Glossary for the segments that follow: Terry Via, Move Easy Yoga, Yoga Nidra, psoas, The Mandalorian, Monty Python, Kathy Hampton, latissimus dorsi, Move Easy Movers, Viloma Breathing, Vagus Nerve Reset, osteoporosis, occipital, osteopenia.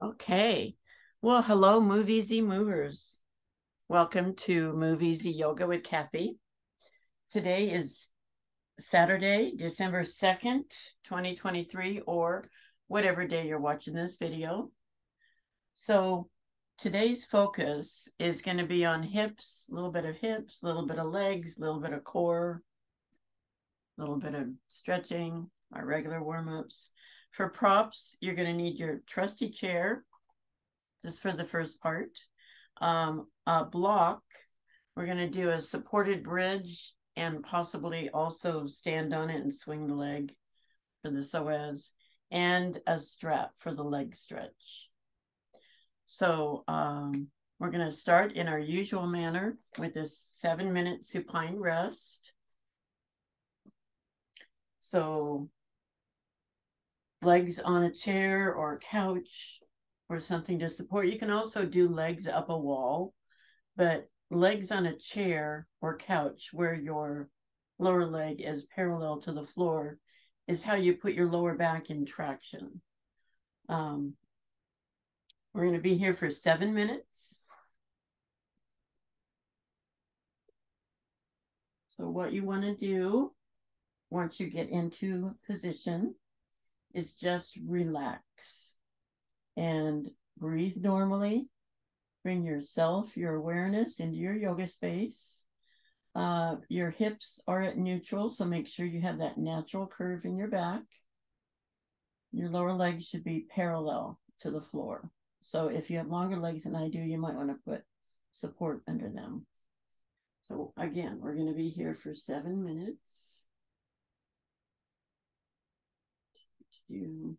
Okay. Well, hello, Move Easy Movers. Welcome to Move Easy Yoga with Kathy. Today is Saturday, December 2nd, 2023, or whatever day you're watching this video. So today's focus is going to be on hips, a little bit of legs, a little bit of core, a little bit of stretching, our regular warm-ups. For props, you're going to need your trusty chair, just for the first part. A block, we're going to do a supported bridge and possibly also stand on it and swing the leg for the psoas, and a strap for the leg stretch. So we're going to start in our usual manner with this 7-minute supine rest. So legs on a chair or couch or something to support. You can also do legs up a wall, but legs on a chair or couch where your lower leg is parallel to the floor is how you put your lower back in traction. We're going to be here for 7 minutes. So what you want to do once you get into position is just relax and breathe normally. Bring yourself, your awareness into your yoga space. Your hips are at neutral, so make sure you have that natural curve in your back. Your lower legs should be parallel to the floor. So if you have longer legs than I do, you might want to put support under them. So again, we're going to be here for 7 minutes. There we go.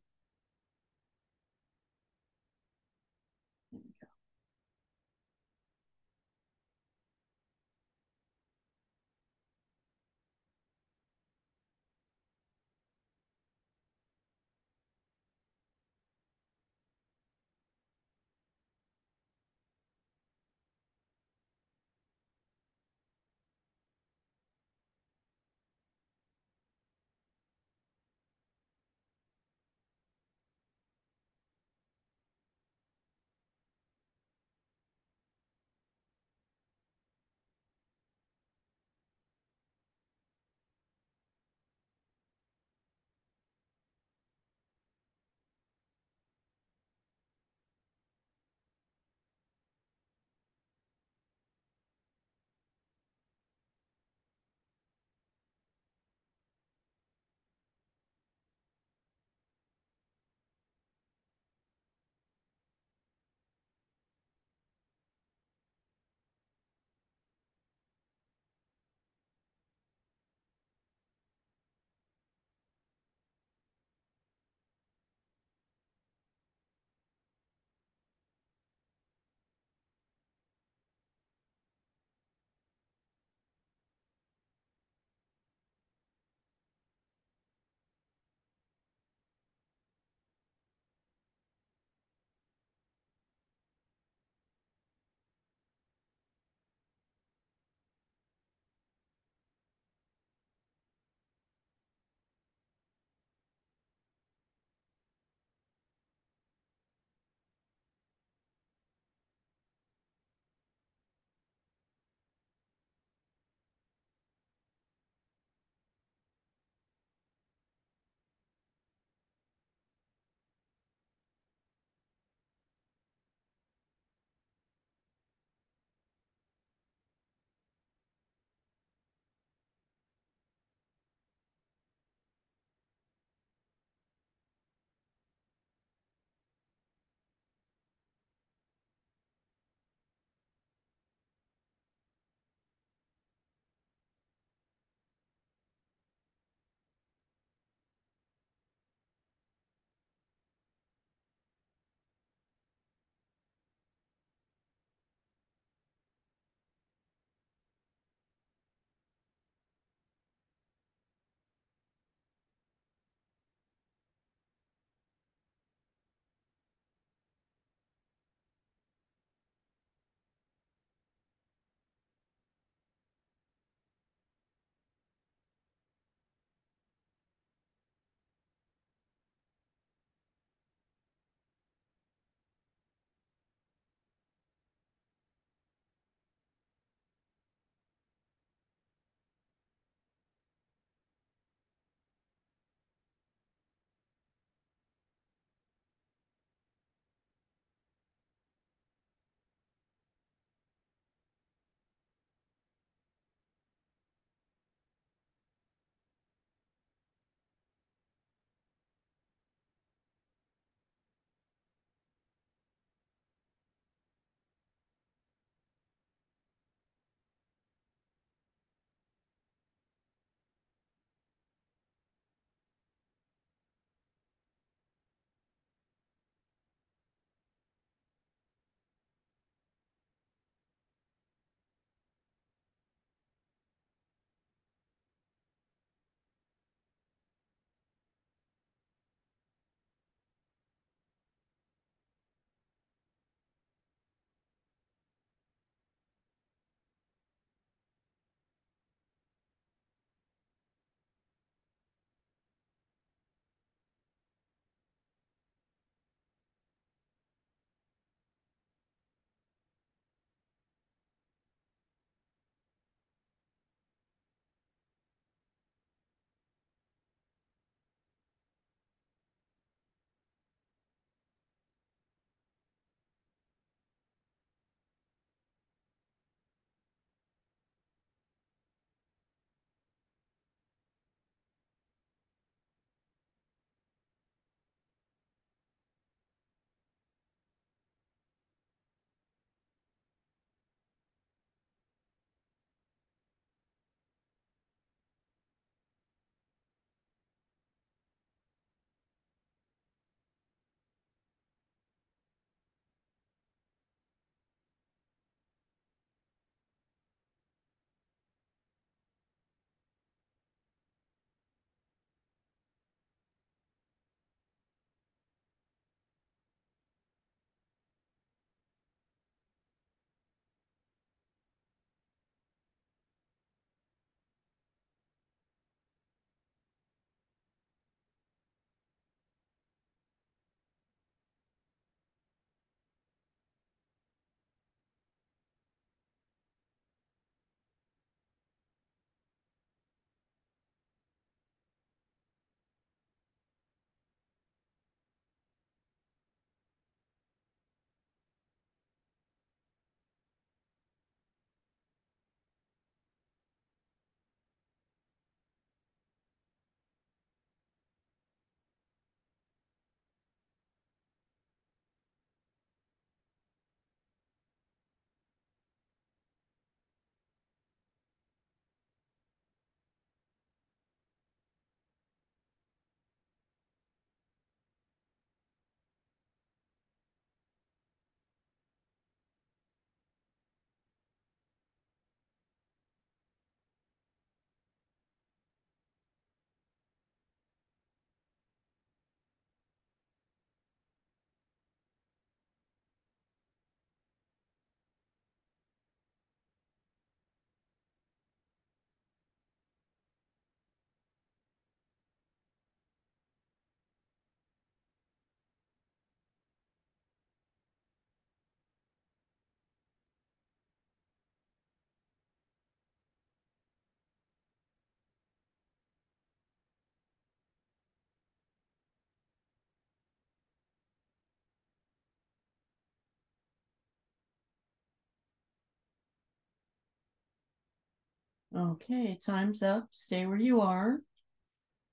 Okay, time's up. Stay where you are.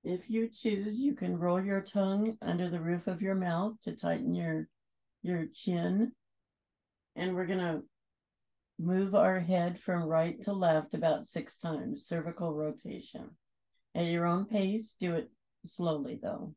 If you choose, you can roll your tongue under the roof of your mouth to tighten your chin. And we're going to move our head from right to left about 6 times, cervical rotation. At your own pace, do it slowly though.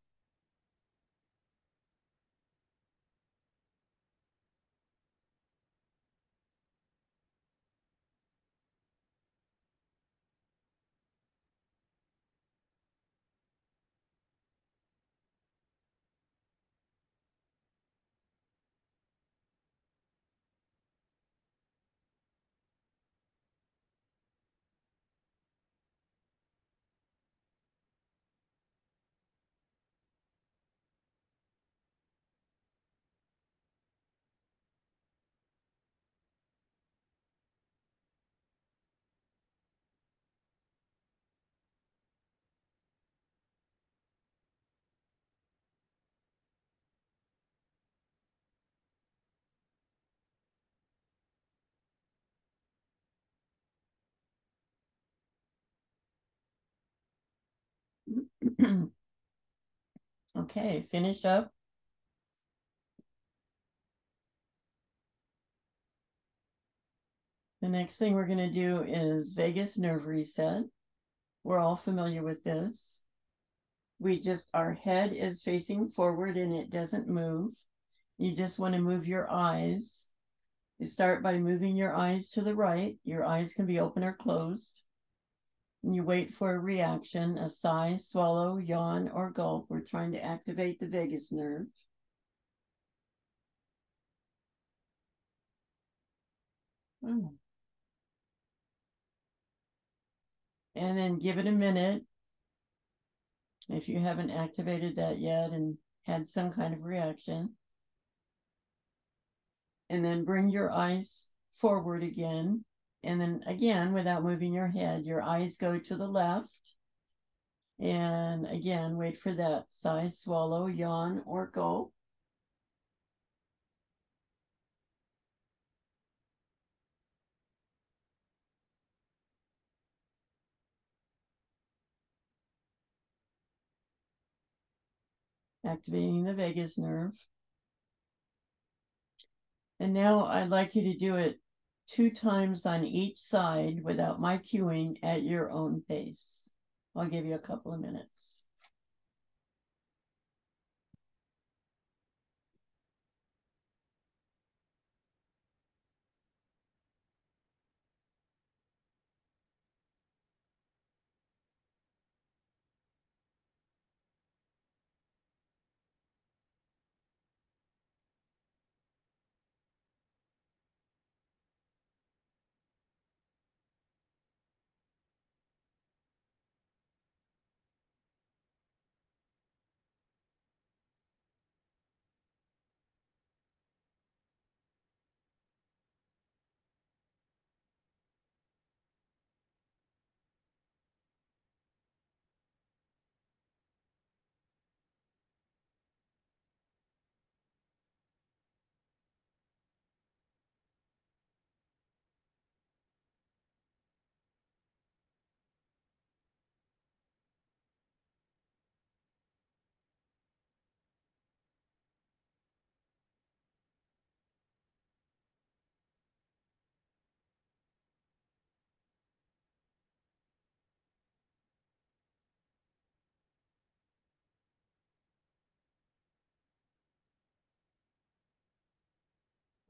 Okay, finish up. The next thing we're going to do is vagus nerve reset. We're all familiar with this. Our head is facing forward and it doesn't move. You just want to move your eyes. You start by moving your eyes to the right. Your eyes can be open or closed. And you wait for a reaction, a sigh, swallow, yawn, or gulp. We're trying to activate the vagus nerve. Oh. And then give it a minute if you haven't activated that yet and had some kind of reaction. And then bring your eyes forward again. And then again, without moving your head, your eyes go to the left. And again, wait for that sigh, swallow, yawn, or gulp. Activating the vagus nerve. And now I'd like you to do it 2 times on each side without my cueing at your own pace. I'll give you a couple of minutes.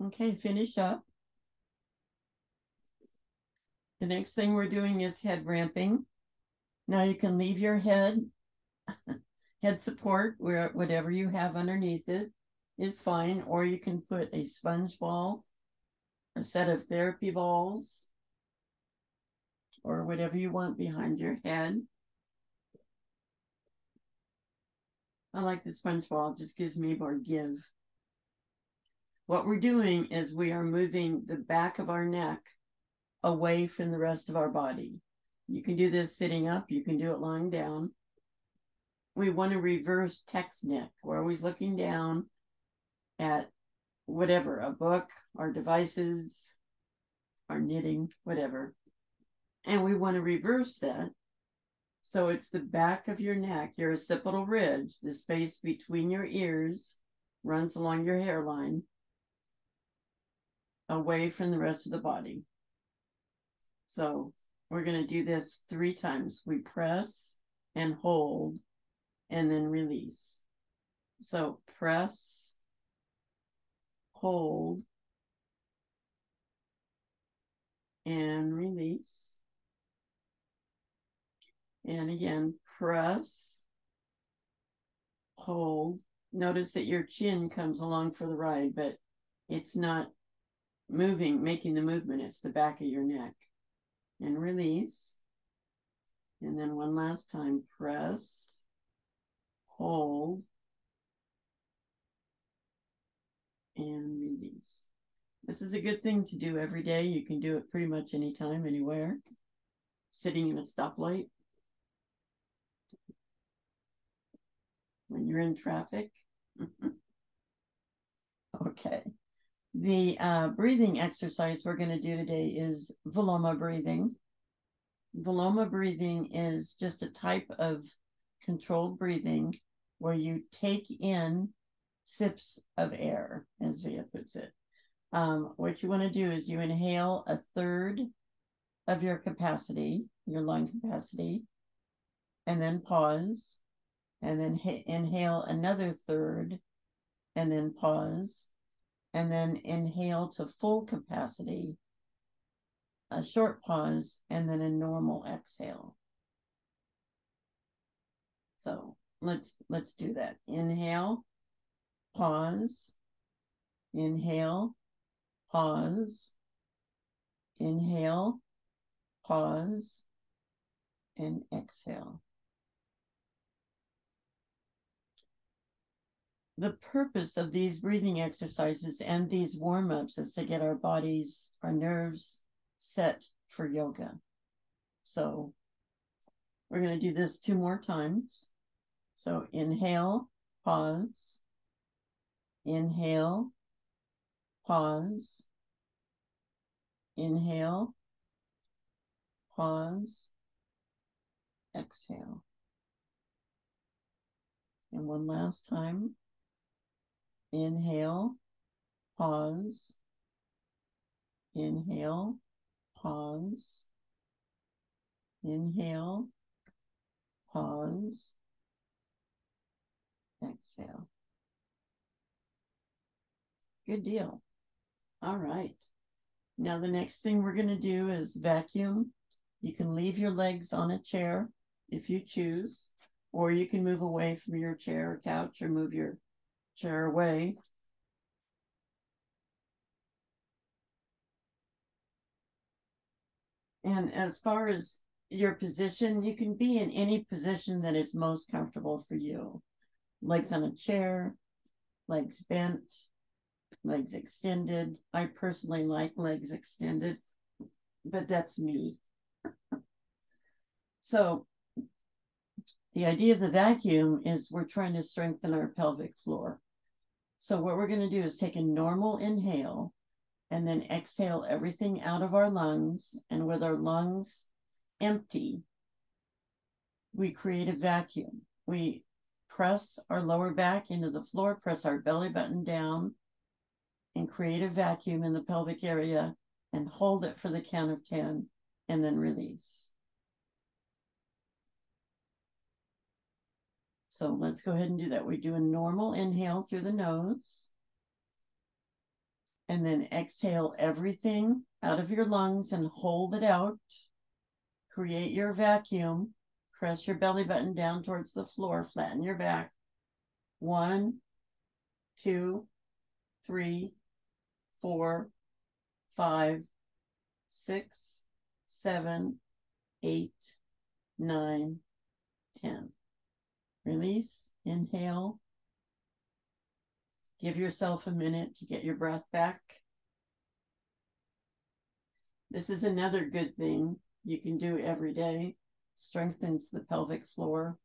Okay, finish up. The next thing we're doing is head ramping. Now you can leave your head support where whatever you have underneath it is fine, or you can put a sponge ball, a set of therapy balls, or whatever you want behind your head. I like the sponge ball, it just gives me more give. What we're doing is we are moving the back of our neck away from the rest of our body. You can do this sitting up. You can do it lying down. We want to reverse text neck. We're always looking down at whatever, a book, our devices, our knitting, whatever. And we want to reverse that. So it's the back of your neck, your occipital ridge, the space between your ears, runs along your hairline, away from the rest of the body. So we're going to do this 3 times. We press and hold and then release. So press, hold, and release. And again, press, hold. Notice that your chin comes along for the ride, but it's not moving, making the movement. It's the back of your neck. And release. And then one last time, press, hold, and release. This is a good thing to do every day. You can do it pretty much anytime, anywhere. Sitting in a stoplight. When you're in traffic. Okay. The breathing exercise we're going to do today is Viloma breathing. Viloma breathing is just a type of controlled breathing where you take in sips of air, as Via puts it. What you want to do is you inhale 1/3 of your capacity, your lung capacity, and then pause. And then inhale another 1/3, and then pause, and then inhale to full capacity, a short pause, and then a normal exhale. So let's do that. Inhale, pause, inhale, pause, inhale, pause, and exhale. The purpose of these breathing exercises and these warm-ups is to get our bodies, our nerves set for yoga. So we're going to do this 2 more times. So inhale, pause, inhale, pause, inhale, pause, exhale. And one last time. Inhale, pause, inhale, pause, inhale, pause, exhale. Good deal. All right. Now the next thing we're going to do is vacuum. You can leave your legs on a chair if you choose, or you can move away from your chair or couch or move your chair away. And as far as your position, you can be in any position that is most comfortable for you. Legs on a chair, legs bent, legs extended. I personally like legs extended, but that's me. So the idea of the vacuum is we're trying to strengthen our pelvic floor. So what we're going to do is take a normal inhale and then exhale everything out of our lungs. And with our lungs empty, we create a vacuum. We press our lower back into the floor, press our belly button down, and create a vacuum in the pelvic area and hold it for the count of 10 and then release. So let's go ahead and do that. We do a normal inhale through the nose and then exhale everything out of your lungs and hold it out. Create your vacuum. Press your belly button down towards the floor. Flatten your back. 1, 2, 3, 4, 5, 6, 7, 8, 9, 10. Release, inhale. Give yourself a minute to get your breath back. This is another good thing you can do every day. Strengthens the pelvic floor.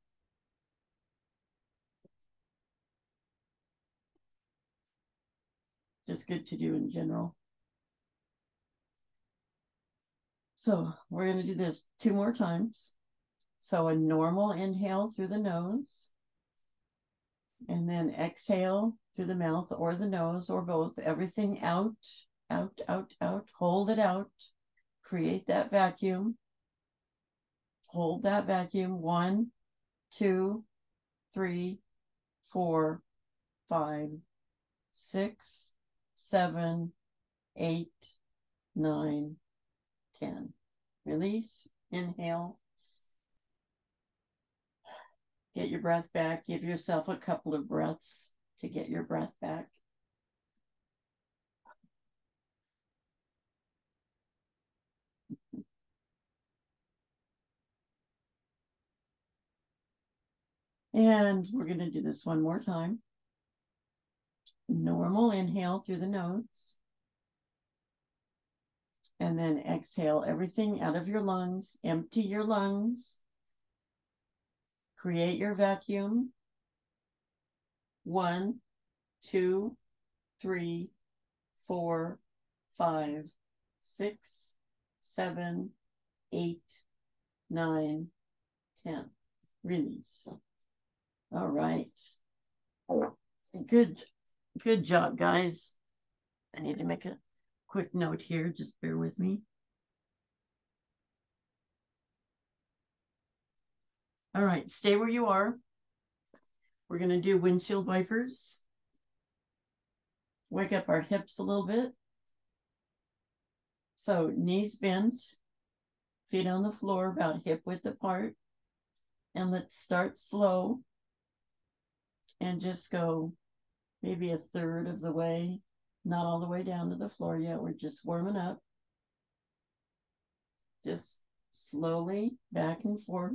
Just good to do in general. So we're going to do this 2 more times. So a normal inhale through the nose, and then exhale through the mouth or the nose or both. Everything out, out, out, out. Hold it out. Create that vacuum. Hold that vacuum. 1, 2, 3, 4, 5, 6, 7, 8, 9, 10. Release. Inhale. Get your breath back. Give yourself a couple of breaths to get your breath back. And we're going to do this 1 more time. Normal inhale through the nose. And then exhale everything out of your lungs. Empty your lungs. Create your vacuum. 1, 2, 3, 4, 5, 6, 7, 8, 9, 10. Release. All right. Good job, guys. I need to make a quick note here. Just bear with me. All right, stay where you are. We're going to do windshield wipers. Wake up our hips a little bit. So knees bent, feet on the floor about hip width apart. And let's start slow and just go maybe 1/3 of the way, not all the way down to the floor yet. We're just warming up. Just slowly back and forth.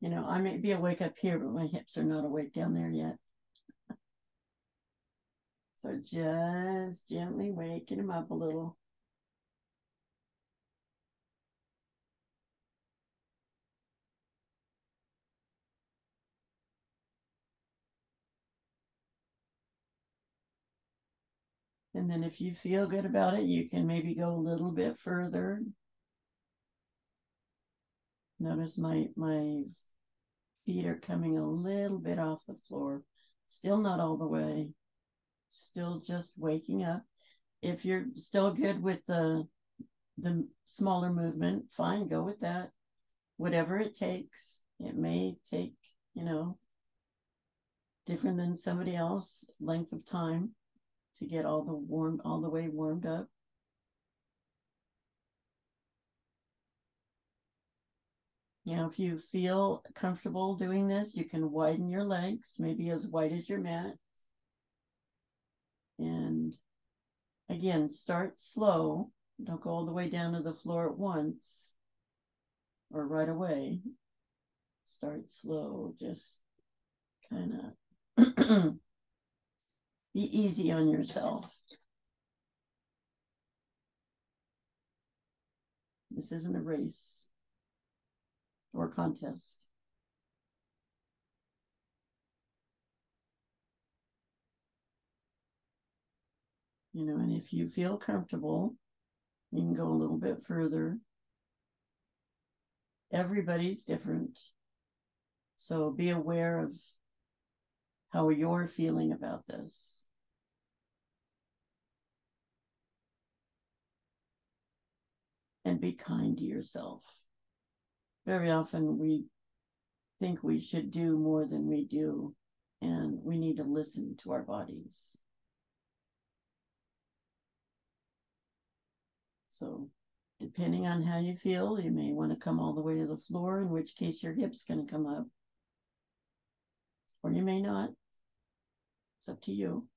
You know, I may be awake up here, but my hips are not awake down there yet. So just gently waking them up a little. And then if you feel good about it, you can maybe go a little bit further. Notice my feet are coming a little bit off the floor, still not all the way, still just waking up. If you're still good with the smaller movement, fine, go with that. Whatever it takes. It may take, you know, different than somebody else length of time to get all the way warmed up. Now, if you feel comfortable doing this, you can widen your legs, maybe as wide as your mat. And again, start slow. Don't go all the way down to the floor at once or right away. Start slow. Just kind of be easy on yourself. This isn't a race or contest. You know, and if you feel comfortable, you can go a little bit further. Everybody's different. So be aware of how you're feeling about this. And be kind to yourself. Very often we think we should do more than we do, and we need to listen to our bodies. So depending on how you feel, you may want to come all the way to the floor, in which case your hip's going to come up. Or you may not. It's up to you.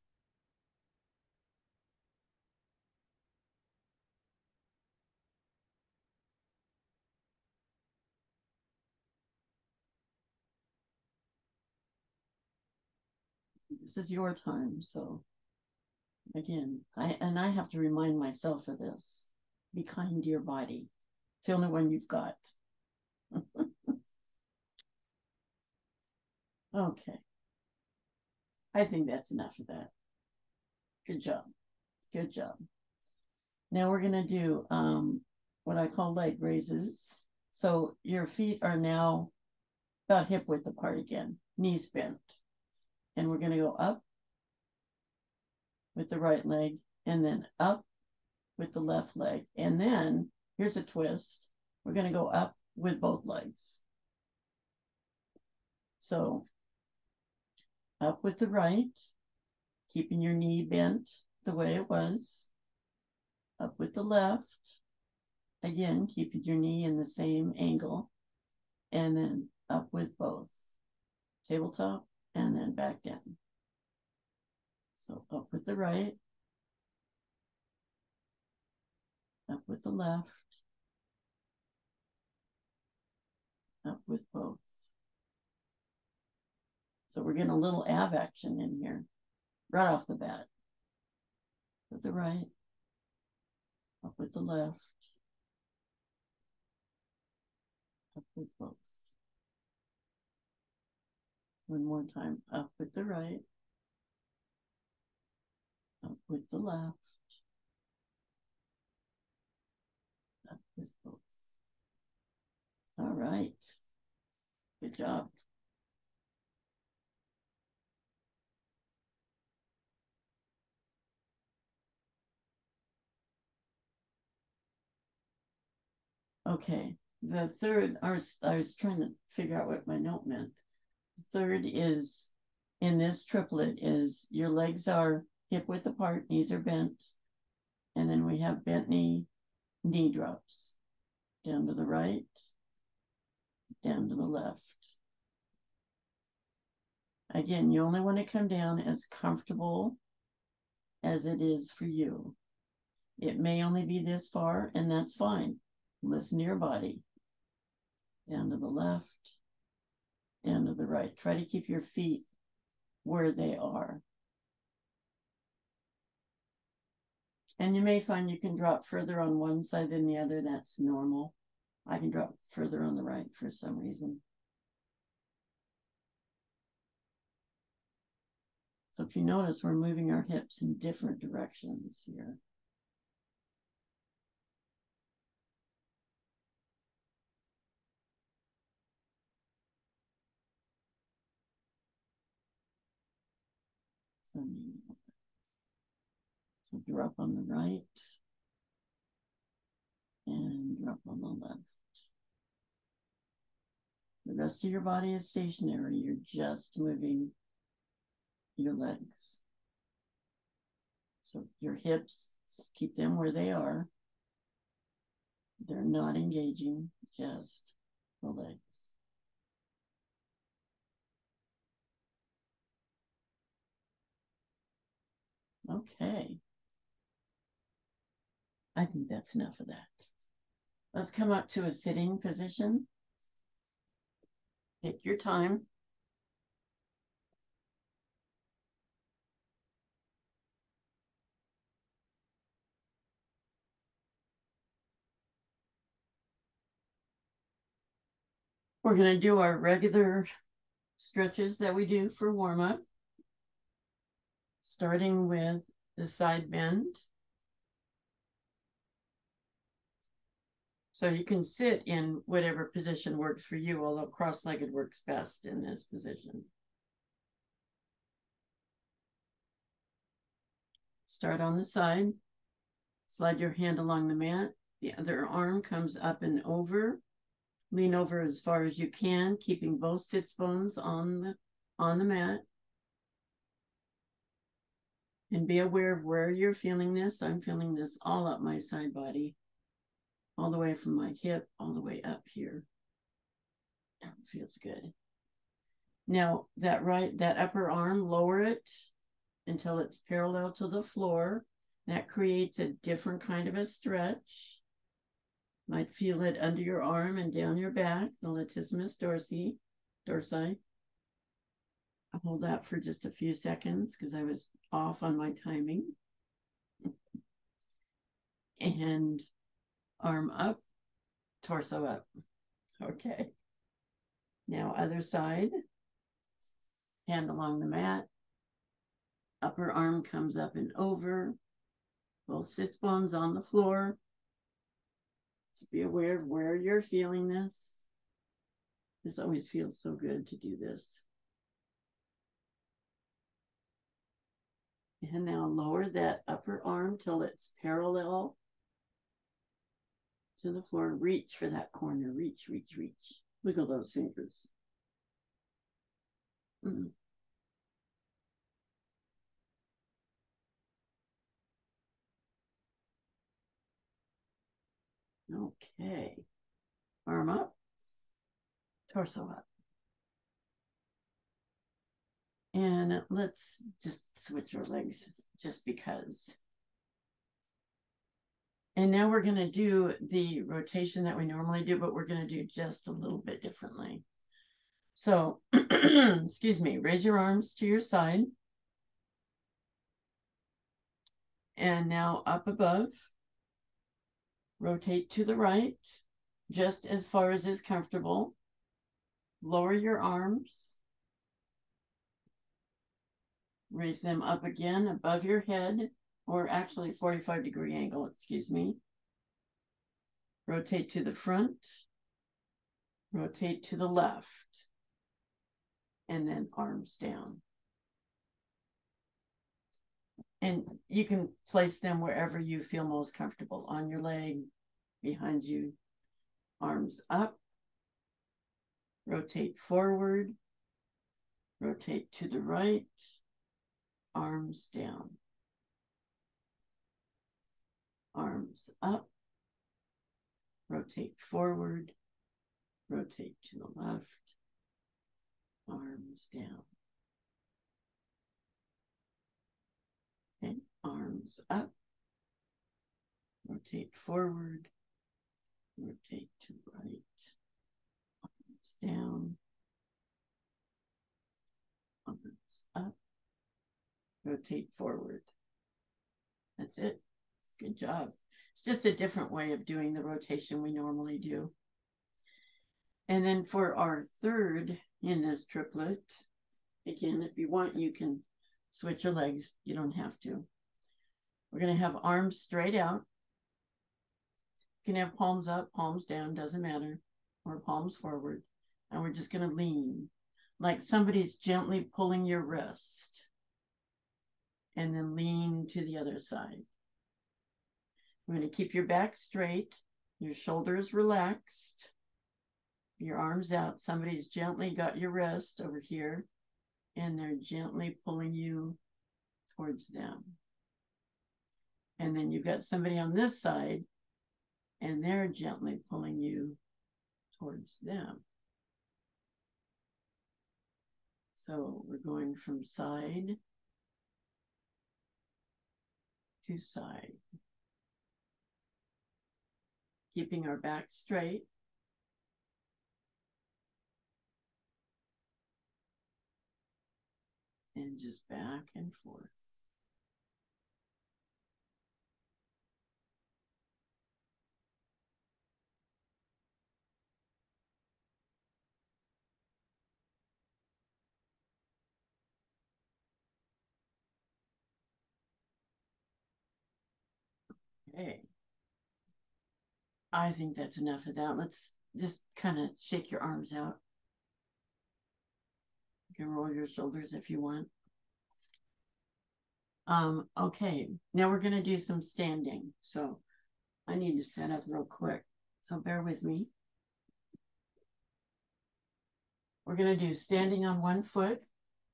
This is your time, so again, I have to remind myself of this. Be kind to your body. It's the only one you've got. Okay. I think that's enough of that. Good job. Good job. Now we're going to do what I call leg raises. So your feet are now about hip width apart again, knees bent. And we're going to go up with the right leg and then up with the left leg. And then here's a twist. We're going to go up with both legs. So up with the right, keeping your knee bent the way it was. Up with the left, again, keeping your knee in the same angle. And then up with both, tabletop and then back down. So up with the right, up with the left, up with both. So we're getting a little ab action in here, right off the bat. With the right, up with the left, up with both. One more time, up with the right, up with the left, up with both. All right, good job. Okay, the third, I was trying to figure out what my note meant. The third is, in this triplet, is your legs are hip width apart, knees are bent, and then we have bent knee, knee drops. Down to the right, down to the left. Again, you only want to come down as comfortable as it is for you. It may only be this far, and that's fine. Listen to your body. Down to the left, down to the right. Try to keep your feet where they are. And you may find you can drop further on one side than the other. That's normal. I can drop further on the right for some reason. So if you notice, we're moving our hips in different directions here. So drop on the right and drop on the left. The rest of your body is stationary. You're just moving your legs. So your hips, keep them where they are. They're not engaging, just the legs. Okay. I think that's enough of that. Let's come up to a sitting position. Pick your time. We're going to do our regular stretches that we do for warm-up. Starting with the side bend. So you can sit in whatever position works for you, although cross-legged works best in this position. Start on the side, slide your hand along the mat. The other arm comes up and over. Lean over as far as you can, keeping both sits bones on the mat. And be aware of where you're feeling this. I'm feeling this all up my side body, all the way from my hip, all the way up here. That feels good. Now that upper arm, lower it until it's parallel to the floor. That creates a different kind of a stretch. Might feel it under your arm and down your back, the latissimus dorsi. I'll hold that for just a few seconds because I was off on my timing. And arm up, torso up. Okay. Now other side, hand along the mat, Upper arm comes up and over. Both sits bones on the floor. Just be aware of where you're feeling this. This always feels so good to do this. And now lower that upper arm till it's parallel to the floor. Reach for that corner. Reach, reach, reach. Wiggle those fingers. Okay. Arm up. Torso up. And let's just switch our legs just because. And now we're going to do the rotation that we normally do, but we're going to do just a little bit differently. So, excuse me, raise your arms to your side. And now up above, rotate to the right, just as far as is comfortable. Lower your arms. Raise them up again above your head, or actually 45-degree angle, excuse me. Rotate to the front, rotate to the left, and then arms down. And you can place them wherever you feel most comfortable, on your leg, behind you, arms up, rotate forward, rotate to the right, arms down, arms up, rotate forward, rotate to the left, arms down, and arms up, rotate forward, rotate to the right, arms down, arms up, rotate forward. That's it. Good job. It's just a different way of doing the rotation we normally do. And then for our third in this triplet, again, if you want, you can switch your legs. You don't have to. We're going to have arms straight out. You can have palms up, palms down, doesn't matter, or palms forward. And we're just going to lean like somebody's gently pulling your wrist. And then lean to the other side. You're going to keep your back straight, your shoulders relaxed, your arms out. Somebody's gently got your wrist over here, and they're gently pulling you towards them. And then you've got somebody on this side, and they're gently pulling you towards them. So we're going from side to side, keeping our back straight, and just back and forth. Okay. I think that's enough of that. Let's just kind of shake your arms out. You can roll your shoulders if you want. Okay, now we're going to do some standing. So I need to set up real quick. So bear with me. We're going to do standing on one foot.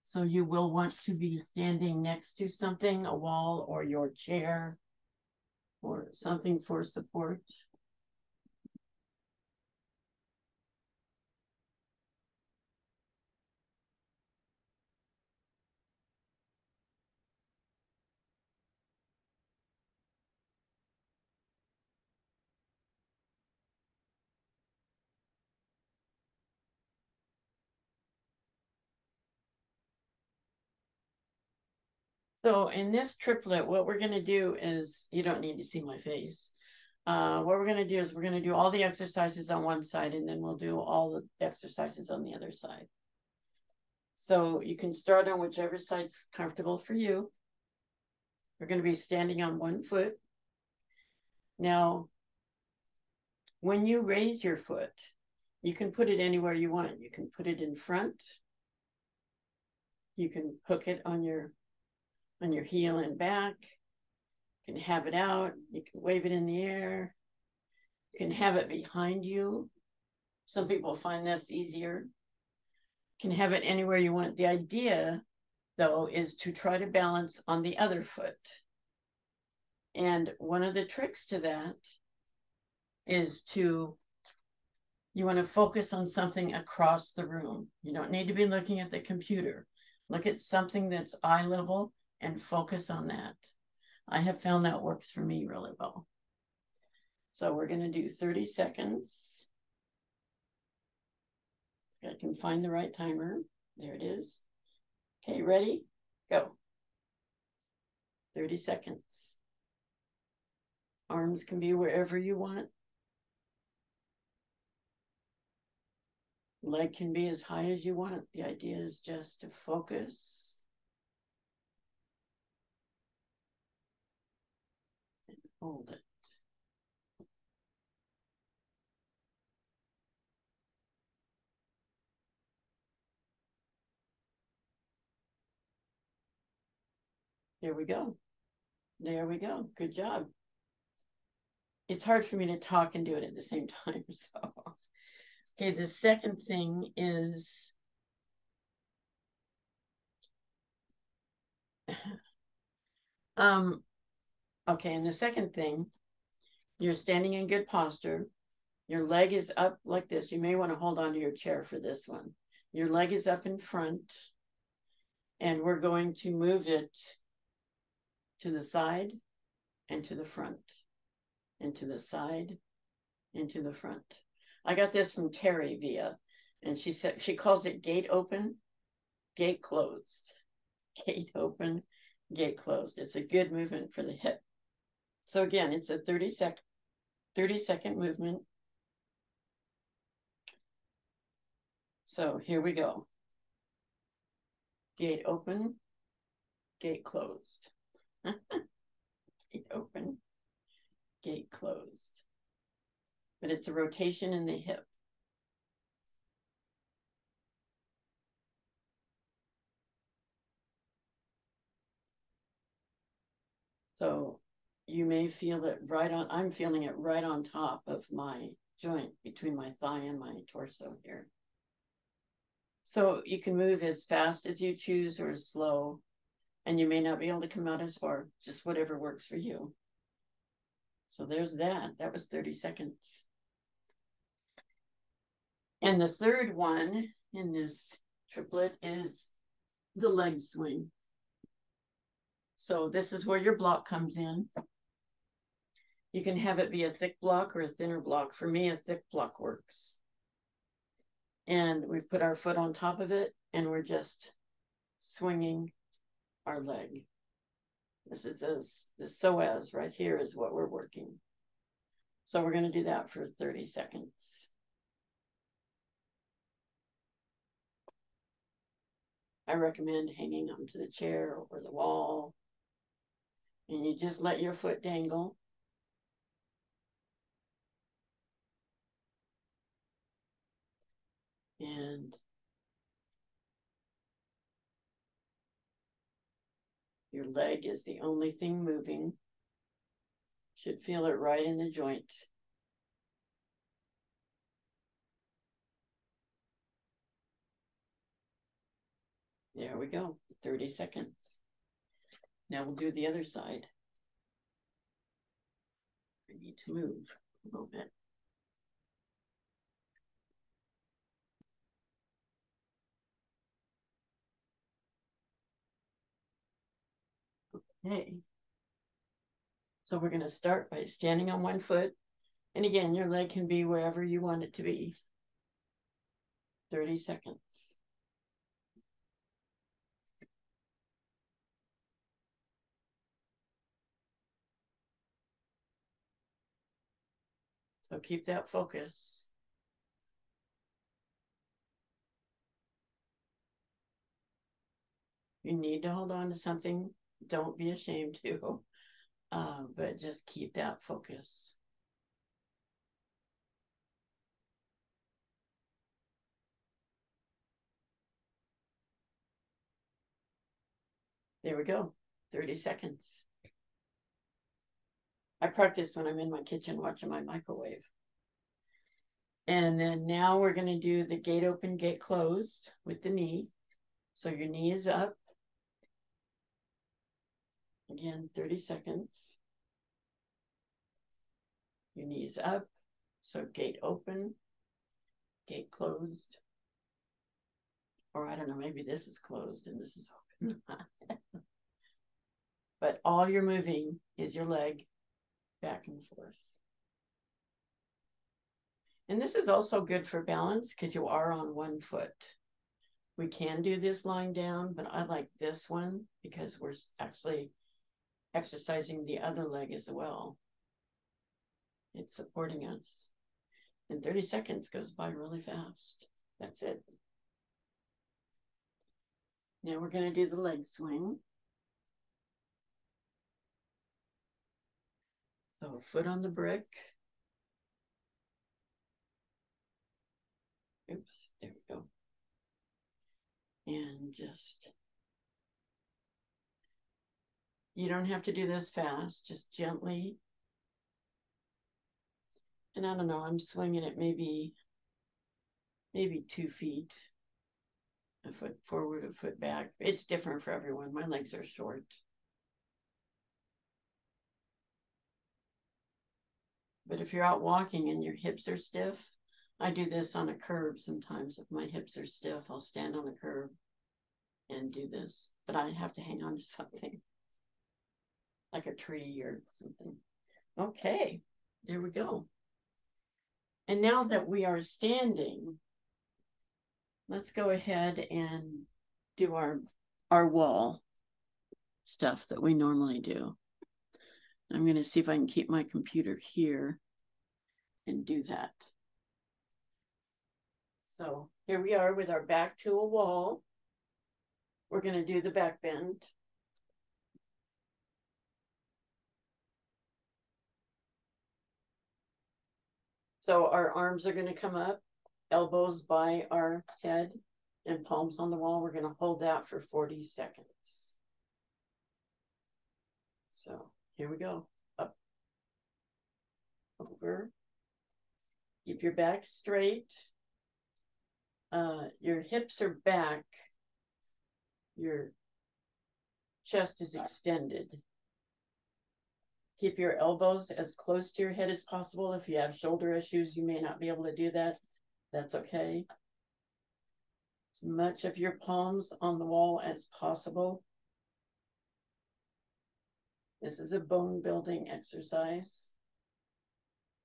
So you will want to be standing next to something, a wall or your chair, or something for support. So in this triplet, what we're going to do is, you don't need to see my face. What we're going to do is we're going to do all the exercises on one side, and then we'll do all the exercises on the other side. So you can start on whichever side's comfortable for you. We're going to be standing on one foot. Now, when you raise your foot, you can put it anywhere you want. You can put it in front. You can hook it on your heel and back. You can have it out. You can wave it in the air. You can have it behind you. Some people find this easier. You can have it anywhere you want. The idea, though, is to try to balance on the other foot. And one of the tricks to that is to, you want to focus on something across the room. You don't need to be looking at the computer. Look at something that's eye level and focus on that. I have found that works for me really well. So we're going to do 30 seconds. I can find the right timer. There it is. Okay, ready? Go. 30 seconds. Arms can be wherever you want. Leg can be as high as you want. The idea is just to focus. And hold it. There we go. There we go. Good job. It's hard for me to talk and do it at the same time. So, okay, the second thing is you're standing in good posture. Your leg is up like this. You may want to hold on to your chair for this one. Your leg is up in front, and we're going to move it to the side and to the front, and to the side and to the front. I got this from Terry Via, and she said she calls it gate open, gate closed. Gate open, gate closed. It's a good movement for the hip. So again, it's a 30 second movement. So here we go. Gate open, gate closed. Gate open, gate closed. But it's a rotation in the hip. So you may feel it right on, I'm feeling it right on top of my joint between my thigh and my torso here. So you can move as fast as you choose or as slow. And you may not be able to come out as far, just whatever works for you. So there's that. That was 30 seconds. And the third one in this triplet is the leg swing. So this is where your block comes in. You can have it be a thick block or a thinner block. For me, a thick block works. And we've put our foot on top of it, and we're just swinging our leg. This is the psoas right here is what we're working. So we're going to do that for 30 seconds. I recommend hanging onto the chair or the wall, and you just let your foot dangle. And your leg is the only thing moving. Should feel it right in the joint. There we go, 30 seconds. Now we'll do the other side. I need to move a little bit. Okay, so we're going to start by standing on one foot. And again, your leg can be wherever you want it to be. 30 seconds. So keep that focus. You need to hold on to something Don't be ashamed to, but just keep that focus. There we go, 30 seconds. I practice when I'm in my kitchen watching my microwave. And then now we're going to do the gate open, gate closed with the knee. So your knee is up. Again, 30 seconds. Your knee is up. So gate open, gate closed. Or I don't know, maybe this is closed and this is open. But all you're moving is your leg back and forth. And this is also good for balance because you are on one foot. We can do this lying down, but I like this one because we're actually exercising the other leg as well. It's supporting us. And 30 seconds goes by really fast. That's it. Now we're going to do the leg swing. So foot on the brick. Oops, there we go. And just, you don't have to do this fast, just gently. And I don't know, I'm swinging it maybe 2 feet, a foot forward, a foot back. It's different for everyone. My legs are short. But if you're out walking and your hips are stiff, I do this on a curb sometimes. If my hips are stiff, I'll stand on a curb and do this. But I have to hang on to something, like a tree or something. Okay, there we go. And now that we are standing, let's go ahead and do our wall stuff that we normally do. I'm going to see if I can keep my computer here and do that. So here we are with our back to a wall. We're going to do the back bend. So our arms are going to come up, elbows by our head, and palms on the wall. We're going to hold that for 40 seconds. So here we go, up, over, keep your back straight, your hips are back, your chest is extended. Keep your elbows as close to your head as possible. If you have shoulder issues, you may not be able to do that. That's okay. As much of your palms on the wall as possible. This is a bone building exercise.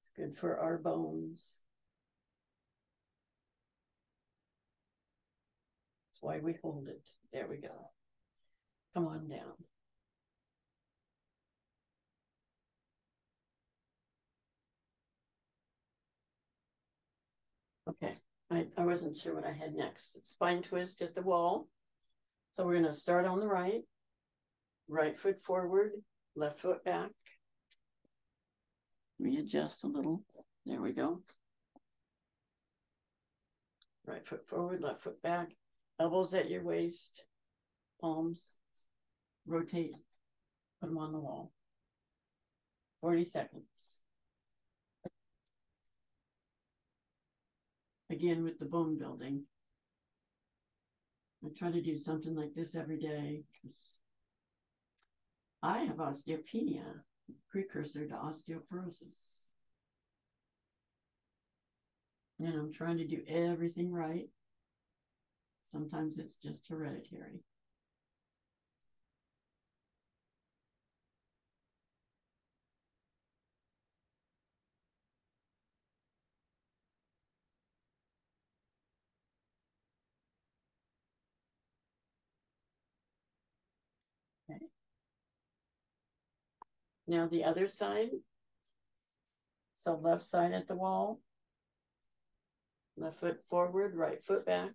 It's good for our bones. That's why we hold it. There we go. Come on down. Okay, I wasn't sure what I had next. Spine twist at the wall. So we're going to start on the right. Right foot forward. Left foot back, readjust a little. There we go. Right foot forward, left foot back, elbows at your waist, palms, rotate, put them on the wall. 40 seconds. Again, with the bone building. I try to do something like this every day. I have osteopenia, precursor to osteoporosis. And I'm trying to do everything right. Sometimes it's just hereditary. Now the other side, so left side at the wall, left foot forward, right foot back,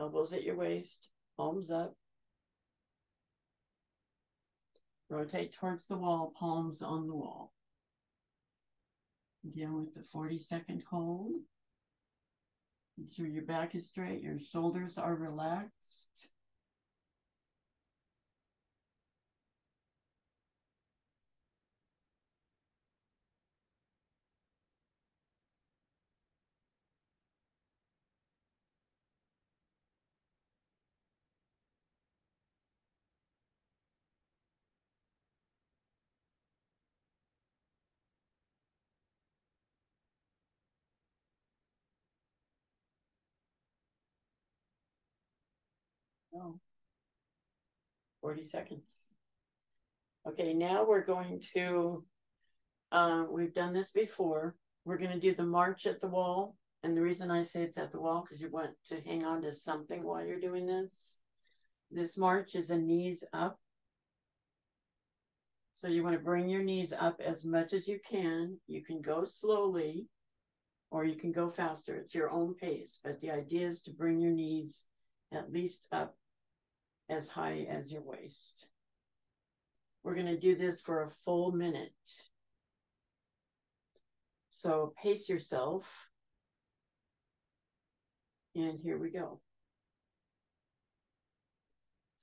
elbows at your waist, palms up, Rotate towards the wall, palms on the wall. Again with the 40-second hold. Make sure your back is straight, your shoulders are relaxed. No. 40 seconds. Okay, now we're going to, we've done this before. We're going to do the march at the wall. And the reason I say it's at the wall, because you want to hang on to something while you're doing this. This march is a knees up. So you want to bring your knees up as much as you can. You can go slowly or you can go faster. It's your own pace. But the idea is to bring your knees at least up as high as your waist. We're going to do this for a full minute. So pace yourself. And here we go.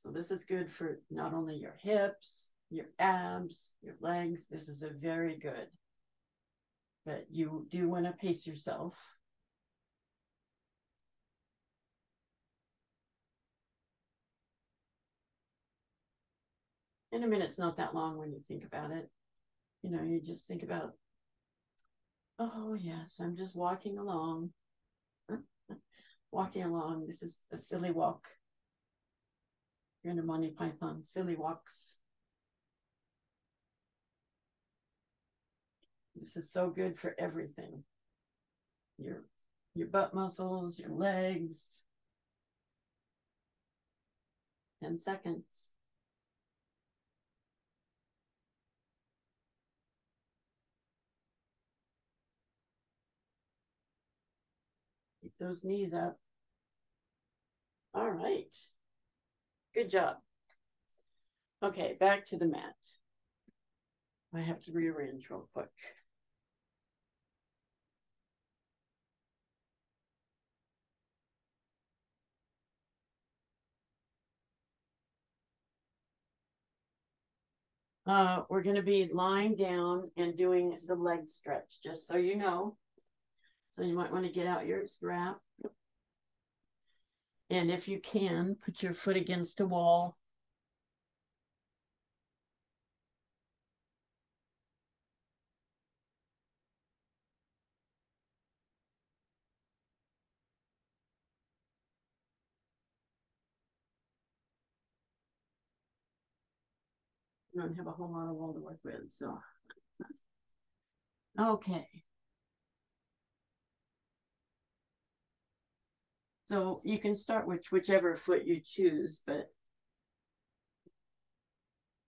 So this is good for not only your hips, your abs, your legs. This is a very good. But you do want to pace yourself. And a minute's not that long when you think about it. You know, you just think about, oh, yes, I'm just walking along. Walking along. This is a silly walk. You're into Monty Python, silly walks. This is so good for everything. Your butt muscles, your legs. 10 seconds. Those knees up. All right. Good job. Okay, back to the mat. I have to rearrange real quick. We're going to be lying down and doing the leg stretch, just so you know. So you might want to get out your strap. And if you can, put your foot against a wall. I don't have a whole lot of wall to work with, so. Okay. So you can start with whichever foot you choose, but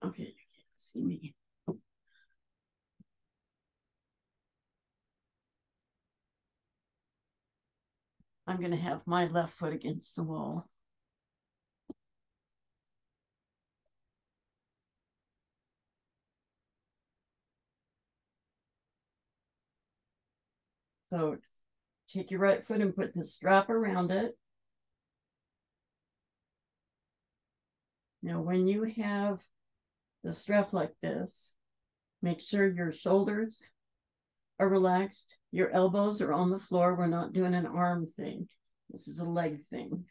okay, you can't see me. Oh. I'm going to have my left foot against the wall. So take your right foot and put the strap around it. Now, when you have the strap like this, make sure your shoulders are relaxed. Your elbows are on the floor. We're not doing an arm thing. This is a leg thing.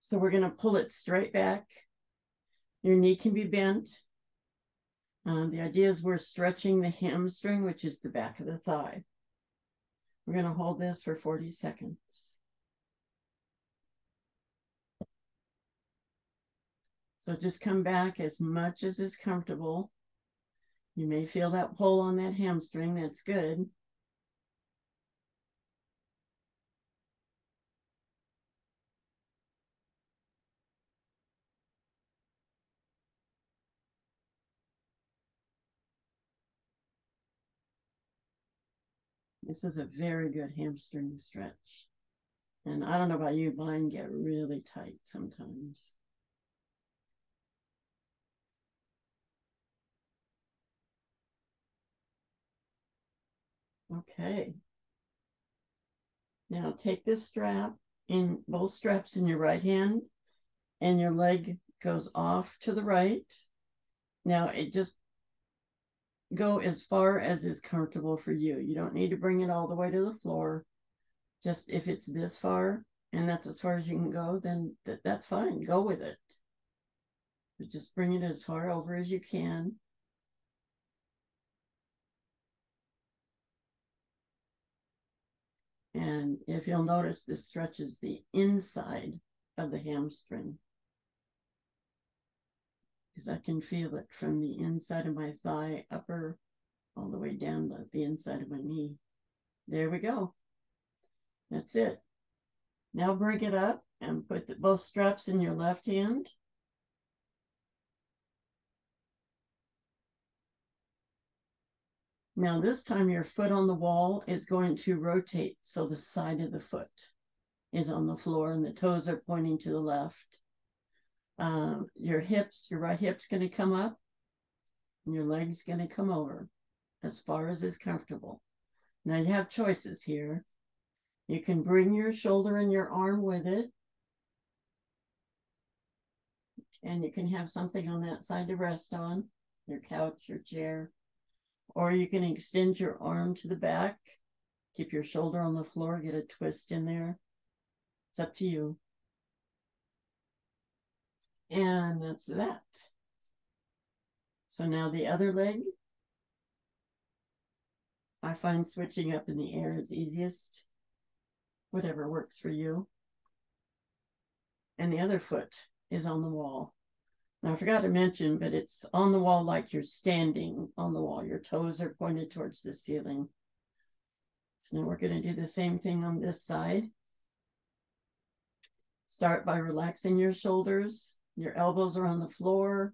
So we're going to pull it straight back. Your knee can be bent. The idea is we're stretching the hamstring, which is the back of the thigh. We're going to hold this for 40 seconds. So just come back as much as is comfortable. You may feel that pull on that hamstring. That's good. This is a very good hamstring stretch. And I don't know about you, mine get really tight sometimes. Okay. Now take this strap in, both straps in your right hand, and your leg goes off to the right. Now it just go as far as is comfortable for you. You don't need to bring it all the way to the floor. Just if it's this far and that's as far as you can go, then that's fine. Go with it. But just bring it as far over as you can. And if you'll notice, this stretches the inside of the hamstring, because I can feel it from the inside of my thigh, upper, all the way down to the inside of my knee. There we go. That's it. Now bring it up and put both straps in your left hand. Now this time your foot on the wall is going to rotate, so the side of the foot is on the floor and the toes are pointing to the left. Your hips, your right hip's going to come up and your leg's going to come over as far as is comfortable. Now you have choices here. You can bring your shoulder and your arm with it, and you can have something on that side to rest on, your couch, your chair. Or you can extend your arm to the back, keep your shoulder on the floor, get a twist in there. It's up to you. And that's that. So now the other leg. I find switching up in the air is easiest. Whatever works for you. And the other foot is on the wall. Now, I forgot to mention, but it's on the wall like you're standing on the wall. Your toes are pointed towards the ceiling. So now we're going to do the same thing on this side. Start by relaxing your shoulders. Your elbows are on the floor.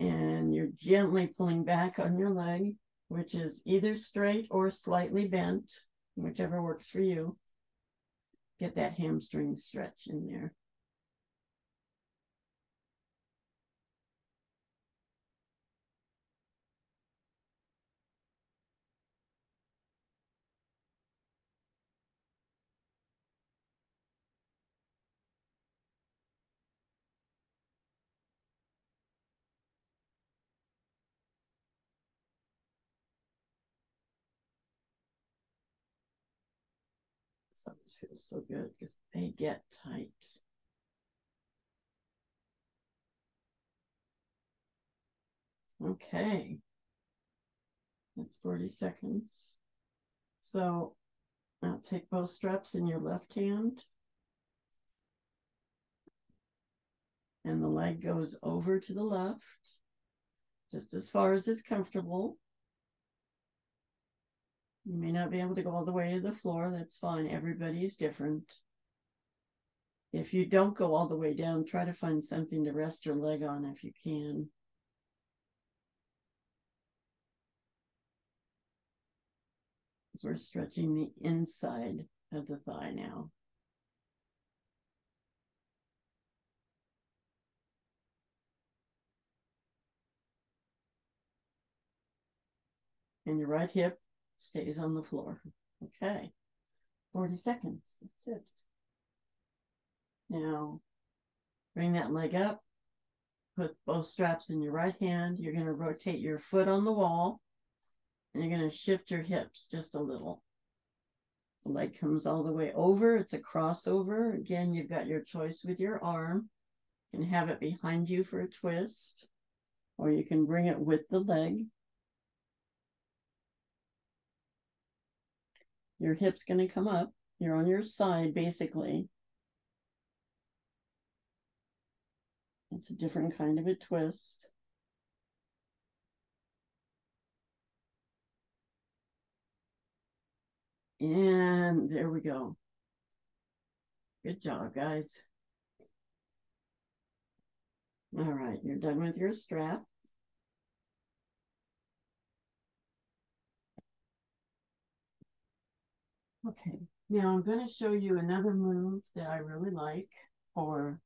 And you're gently pulling back on your leg, which is either straight or slightly bent, whichever works for you. Get that hamstring stretch in there. Some feels so good because they get tight. Okay. That's 40 seconds. So now take both straps in your left hand. And the leg goes over to the left, just as far as is comfortable. You may not be able to go all the way to the floor. That's fine. Everybody's different. If you don't go all the way down, try to find something to rest your leg on if you can. Because we're stretching the inside of the thigh now. And your right hip stays on the floor. Okay. 40 seconds. That's it. Now, bring that leg up. Put both straps in your right hand. You're going to rotate your foot on the wall. And you're going to shift your hips just a little. The leg comes all the way over. It's a crossover. Again, you've got your choice with your arm. You can have it behind you for a twist. Or you can bring it with the leg. Your hip's going to come up. You're on your side, basically. It's a different kind of a twist. And there we go. Good job, guys. All right, you're done with your strap. Okay, now I'm going to show you another move that I really like for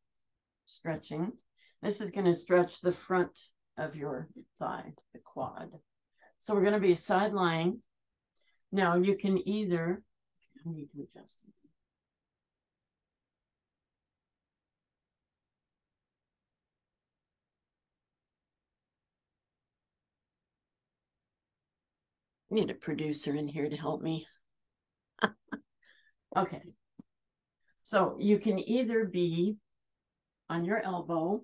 stretching. This is going to stretch the front of your thigh, the quad. So we're going to be side lying. Now you can either, I need to adjust it. Need a producer in here to help me. Okay. So you can either be on your elbow,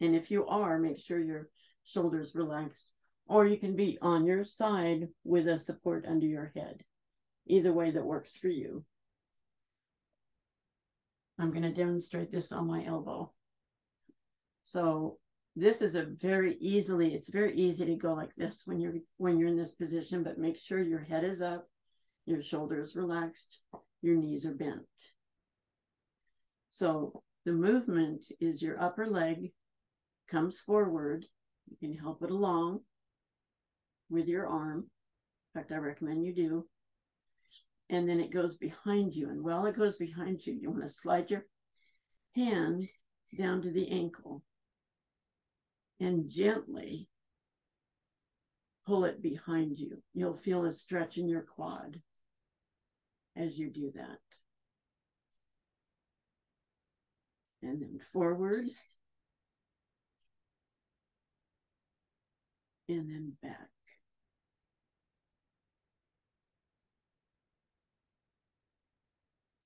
and if you are, make sure your shoulders relaxed, or you can be on your side with a support under your head. Either way that works for you. I'm going to demonstrate this on my elbow. So this is a very easy to go like this when you're in this position, but make sure your head is up, your shoulders relaxed, your knees are bent. So the movement is your upper leg comes forward. You can help it along with your arm. In fact, I recommend you do. And then it goes behind you. And while it goes behind you, you want to slide your hand down to the ankle and gently pull it behind you. You'll feel a stretch in your quad as you do that. And then forward. And then back.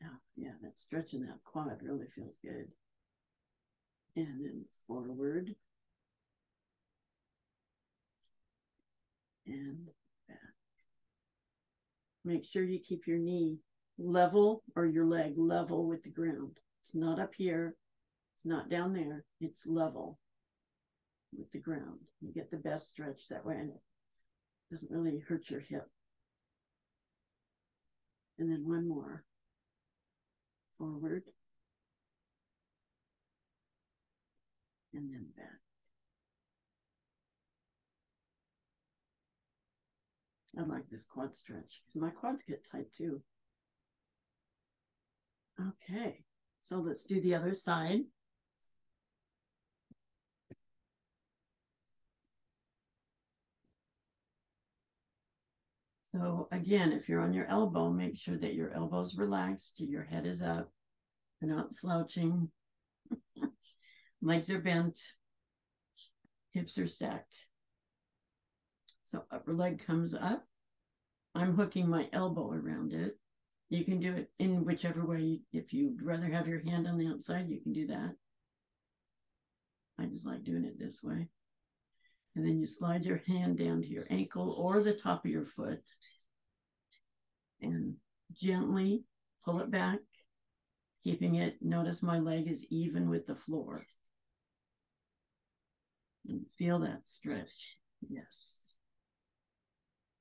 Oh, yeah, that stretching that quad really feels good. And then forward. And back. Make sure you keep your knee level or your leg level with the ground. It's not up here. It's not down there. It's level with the ground. You get the best stretch that way, and it doesn't really hurt your hip. And then one more. Forward. And then back. I like this quad stretch because my quads get tight too. Okay, so let's do the other side. So again, if you're on your elbow, make sure that your elbow's relaxed, your head is up, you're not slouching, legs are bent, hips are stacked. So upper leg comes up. I'm hooking my elbow around it. You can do it in whichever way. If you'd rather have your hand on the outside, you can do that. I just like doing it this way. And then you slide your hand down to your ankle or the top of your foot and gently pull it back, keeping it. Notice my leg is even with the floor. And feel that stretch. Yes.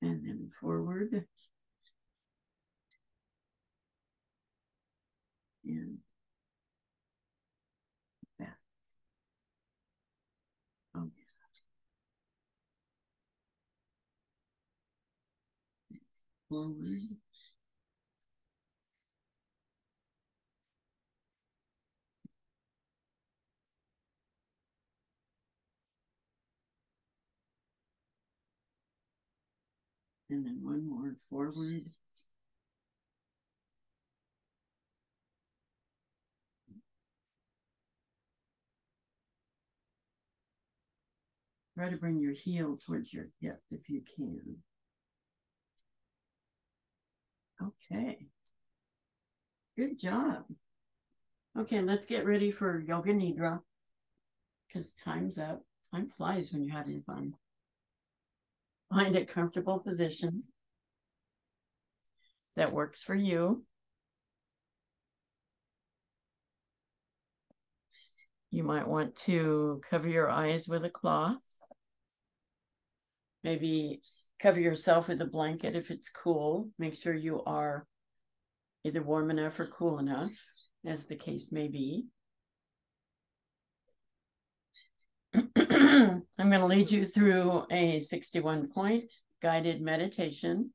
And then forward and back. Oh, yeah. Forward and then one more forward. Try to bring your heel towards your hip if you can. Okay. Good job. Okay, let's get ready for Yoga Nidra because time's up. Time flies when you're having fun. Find a comfortable position that works for you. You might want to cover your eyes with a cloth. Maybe cover yourself with a blanket if it's cool. Make sure you are either warm enough or cool enough, as the case may be. I'm going to lead you through a 61-point guided meditation,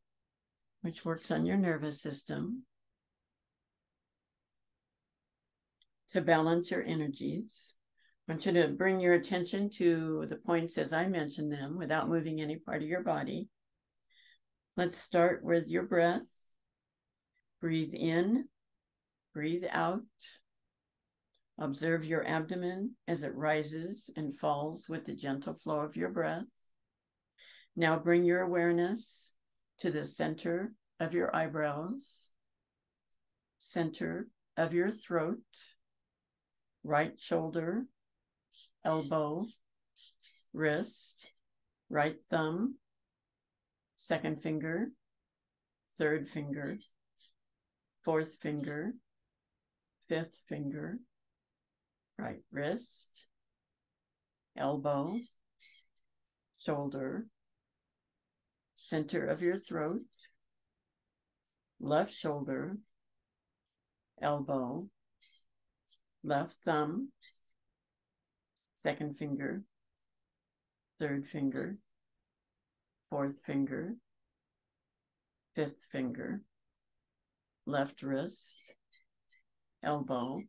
which works on your nervous system to balance your energies. I want you to bring your attention to the points as I mentioned them without moving any part of your body. Let's start with your breath. Breathe in, breathe out. Observe your abdomen as it rises and falls with the gentle flow of your breath. Now bring your awareness to the center of your eyebrows, center of your throat, right shoulder, elbow, wrist, right thumb, second finger, third finger, fourth finger, fifth finger, right wrist, elbow, shoulder, center of your throat, left shoulder, elbow, left thumb, second finger, third finger, fourth finger, fifth finger, left wrist, elbow,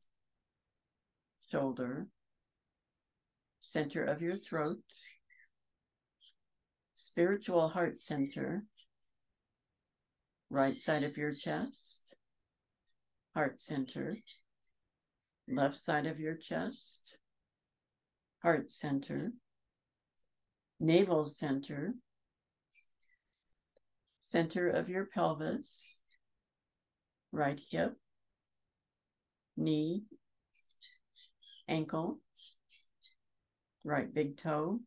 shoulder, center of your throat, spiritual heart center, right side of your chest, heart center, left side of your chest, heart center, navel center, center of your pelvis, right hip, knee, ankle, right big toe,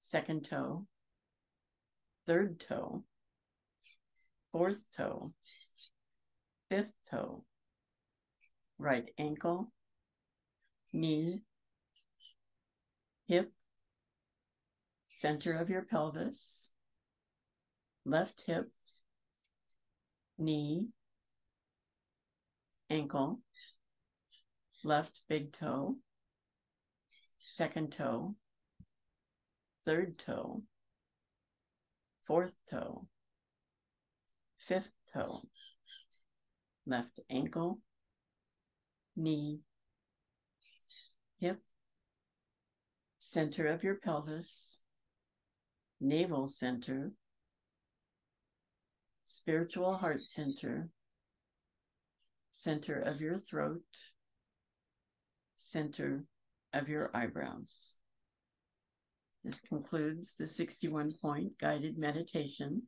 second toe, third toe, fourth toe, fifth toe, right ankle, knee, hip, center of your pelvis, left hip, knee, ankle, left big toe, second toe, third toe, fourth toe, fifth toe, left ankle, knee, hip, center of your pelvis, navel center, spiritual heart center, center of your throat, center of your eyebrows. This concludes the 61-point guided meditation.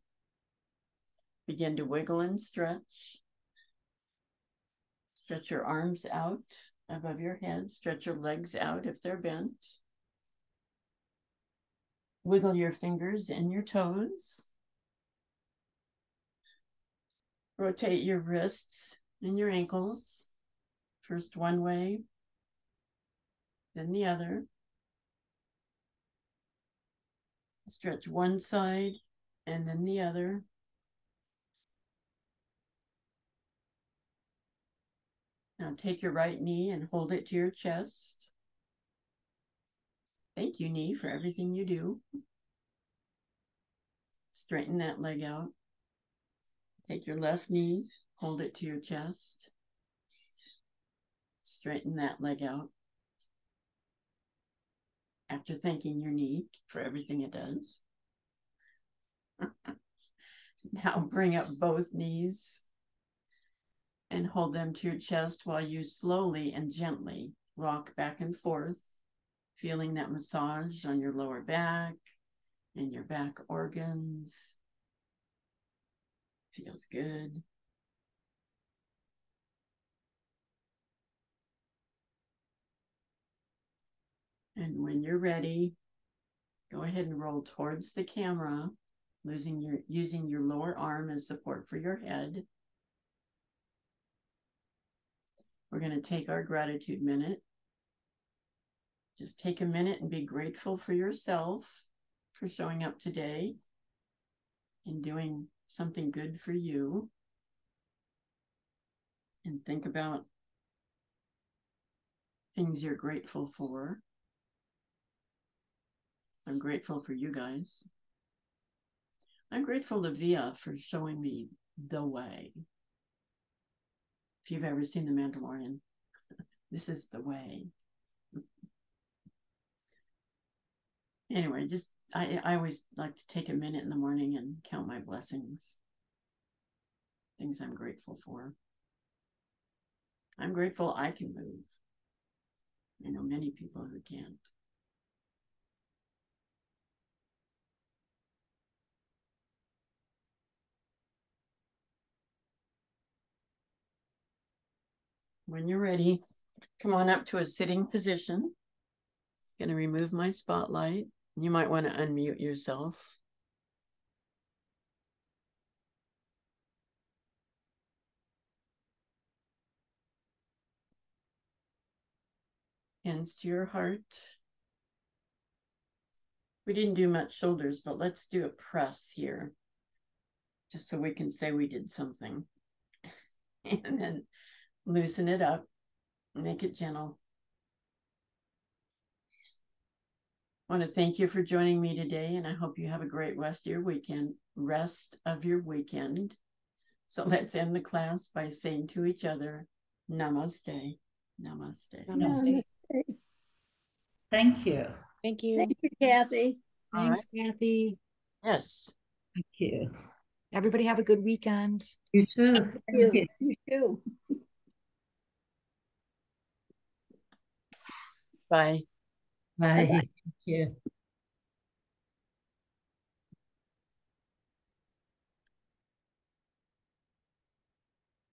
Begin to wiggle and stretch. Stretch your arms out above your head. Stretch your legs out if they're bent. Wiggle your fingers and your toes. Rotate your wrists and your ankles, first one way, then the other. Stretch one side and then the other. Now take your right knee and hold it to your chest. Thank you, knee, for everything you do. Straighten that leg out. Take your left knee, hold it to your chest. Straighten that leg out. After thanking your knee for everything it does. Now bring up both knees and hold them to your chest while you slowly and gently rock back and forth, feeling that massage on your lower back and your back organs. Feels good. And when you're ready, go ahead and roll towards the camera, using your lower arm as support for your head. We're going to take our gratitude minute. Just take a minute and be grateful for yourself for showing up today and doing something good for you. And think about things you're grateful for. I'm grateful for you guys. I'm grateful to Via for showing me the way. If you've ever seen The Mandalorian, this is the way. Anyway, just I always like to take a minute in the morning and count my blessings, things I'm grateful for. I'm grateful I can move. I know many people who can't. When you're ready, come on up to a sitting position. I'm going to remove my spotlight. You might want to unmute yourself. Hands to your heart. We didn't do much shoulders, but let's do a press here, just so we can say we did something. And then loosen it up, make it gentle. I want to thank you for joining me today, and I hope you have a great rest of your weekend. So let's end the class by saying to each other, Namaste. Namaste. Namaste. Thank you. Thank you. Thank you, Kathy. Thanks, right. Kathy. Yes. Thank you. Everybody have a good weekend. You too. Thank you. You too. Bye. Bye. Bye-bye. Thank you.